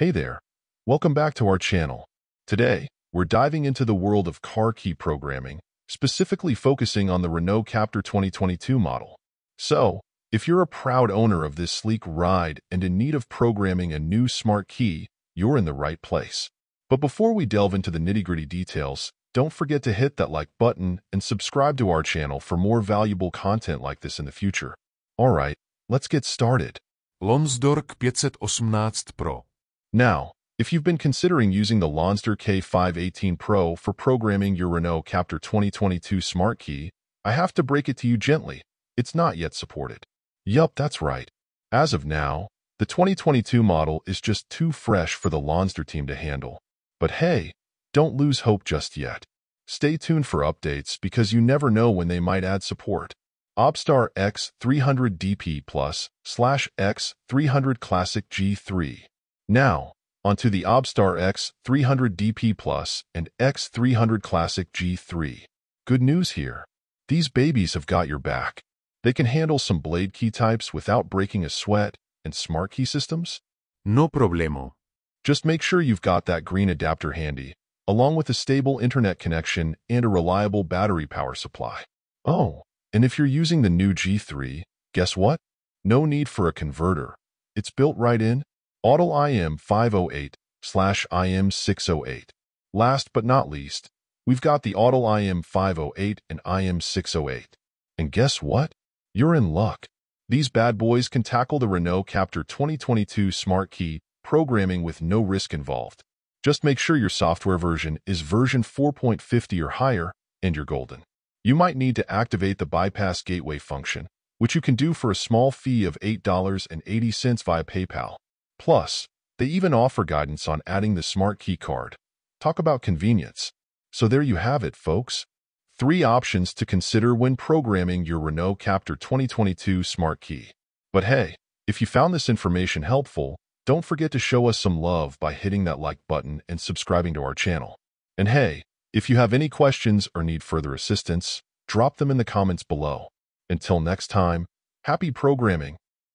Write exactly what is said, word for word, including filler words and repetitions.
Hey there, welcome back to our channel. Today, we're diving into the world of car key programming, specifically focusing on the Renault Captur twenty twenty-two model. So, if you're a proud owner of this sleek ride and in need of programming a new smart key, you're in the right place. But before we delve into the nitty-gritty details, don't forget to hit that like button and subscribe to our channel for more valuable content like this in the future. Alright, let's get started. Lonsdor K five one eight Pro. Now, if you've been considering using the Lonsdor K five eighteen Pro for programming your Renault Captur twenty twenty-two Smart Key, I have to break it to you gently, it's not yet supported. Yup, that's right. As of now, the twenty twenty-two model is just too fresh for the Lonsdor team to handle. But hey, don't lose hope just yet. Stay tuned for updates because you never know when they might add support. OBDSTAR X three hundred D P Plus slash X three hundred Classic G three. Now, onto the OBDSTAR X three hundred D P Plus and X three hundred Classic G three. Good news here. These babies have got your back. They can handle some blade key types without breaking a sweat, and smart key systems? No problemo. Just make sure you've got that green adapter handy, along with a stable internet connection and a reliable battery power supply. Oh, and if you're using the new G three, guess what? No need for a converter. It's built right in. Autel I M five oh eight slash I M six oh eight. Last but not least, we've got the Autel I M five oh eight and I M six oh eight. And guess what? You're in luck. These bad boys can tackle the Renault Captur twenty twenty-two Smart Key programming with no risk involved. Just make sure your software version is version four point fifty or higher, and you're golden. You might need to activate the bypass gateway function, which you can do for a small fee of eight dollars and eighty cents via PayPal. Plus, they even offer guidance on adding the smart key card. Talk about convenience. So there you have it, folks. Three options to consider when programming your Renault Captur twenty twenty-two Smart Key. But hey, if you found this information helpful, don't forget to show us some love by hitting that like button and subscribing to our channel. And hey, if you have any questions or need further assistance, drop them in the comments below. Until next time, happy programming!